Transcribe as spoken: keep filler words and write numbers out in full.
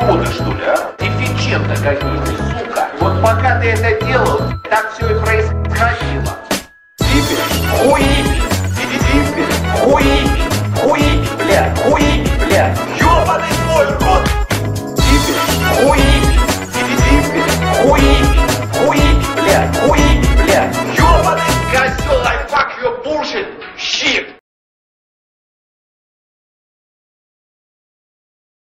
идиоты, что ли, а? Дефиценты какие-то, сука. Вот пока ты это делал, так все и происходило.